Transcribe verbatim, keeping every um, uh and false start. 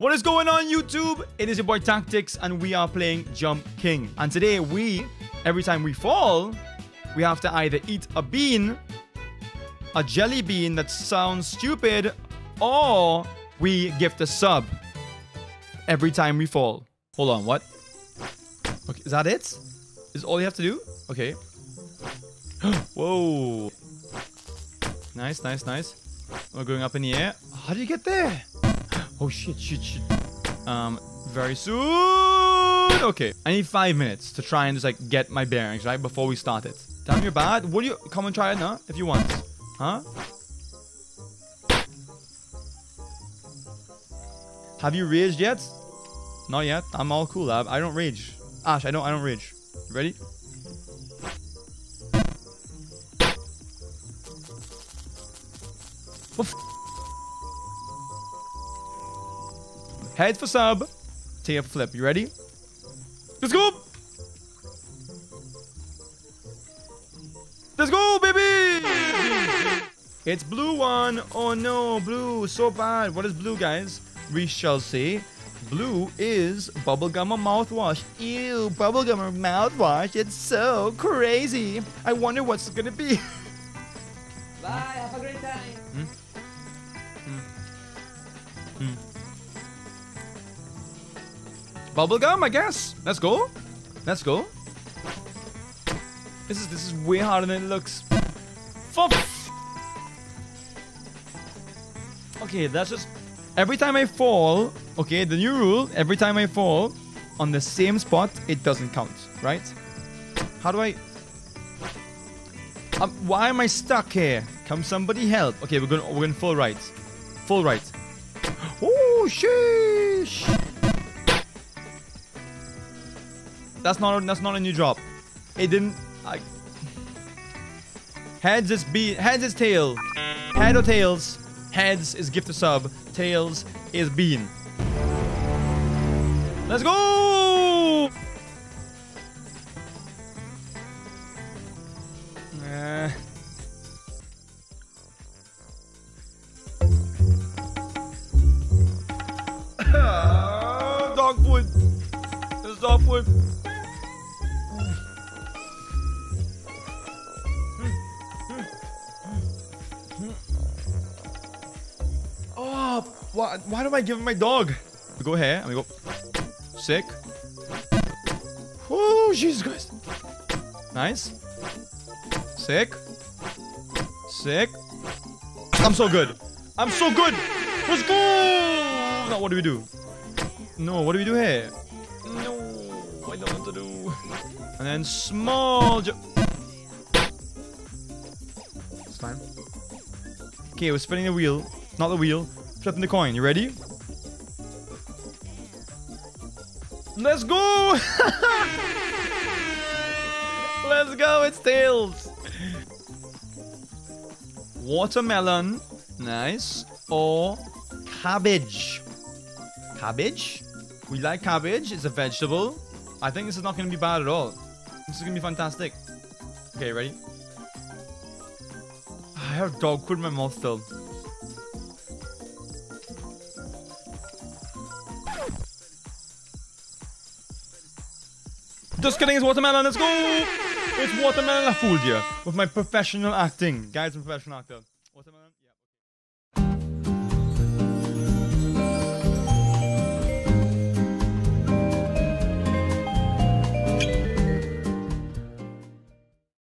What is going on, YouTube? It is your boy Tactics, and we are playing Jump King. And today we, every time we fall, we have to either eat a bean, a jelly bean that sounds stupid, or we gift a sub every time we fall. Hold on, what? Okay, is that it? Is all you have to do? Okay. Whoa. Nice, nice, nice. We're going up in the air. How do you get there? Oh, shit, shit, shit. Um, very soon. Okay. I need five minutes to try and just, like, get my bearings, right? Before we start it. Damn, you're bad. Would you come and try it now? If you want. Huh? Have you raged yet? Not yet. I'm all cool, lab. I don't rage. Ash, I don't, I don't rage. You ready? What the f***? Head for sub. Take a flip. You ready? Let's go! Let's go, baby! It's blue one. Oh no, blue. So bad. What is blue, guys? We shall see. Blue is bubblegum or mouthwash. Ew, bubblegum or mouthwash. It's so crazy. I wonder what's it gonna be. Bye. Have a great time. Hmm? Hmm. Hmm. Bubblegum, I guess. Let's go. Let's go. This is this is way harder than it looks. Fuck. Okay, that's just... Every time I fall, okay, the new rule, every time I fall on the same spot, it doesn't count, right? How do I... Um, why am I stuck here? Come somebody help. Okay, we're gonna, we're gonna full right. Full right. Oh, sheesh. That's not, that's not a new drop. It didn't... I... Heads is be Heads is tail. Head or tails. Heads is gift to sub. Tails is bean. Let's go! Uh. Dog food. There's dog food. Oh, why, why do I give him my dog? We go here and we go. Sick. Oh, Jesus Christ. Nice. Sick. Sick. I'm so good. I'm so good. Let's go. Now, what do we do? No, what do we do here? No, I don't want to do. And then small jump. It's fine. Okay, we're spinning the wheel. Not the wheel. Flipping the coin. You ready? Let's go! Let's go! It's tails. Watermelon. Nice. Or cabbage. Cabbage? We like cabbage. It's a vegetable. I think this is not going to be bad at all. This is going to be fantastic. Okay, ready? I have dog food in my mouth still. Just kidding, it's watermelon, let's go! It's watermelon, I fooled you. With my professional acting. Guys, I'm a professional actor.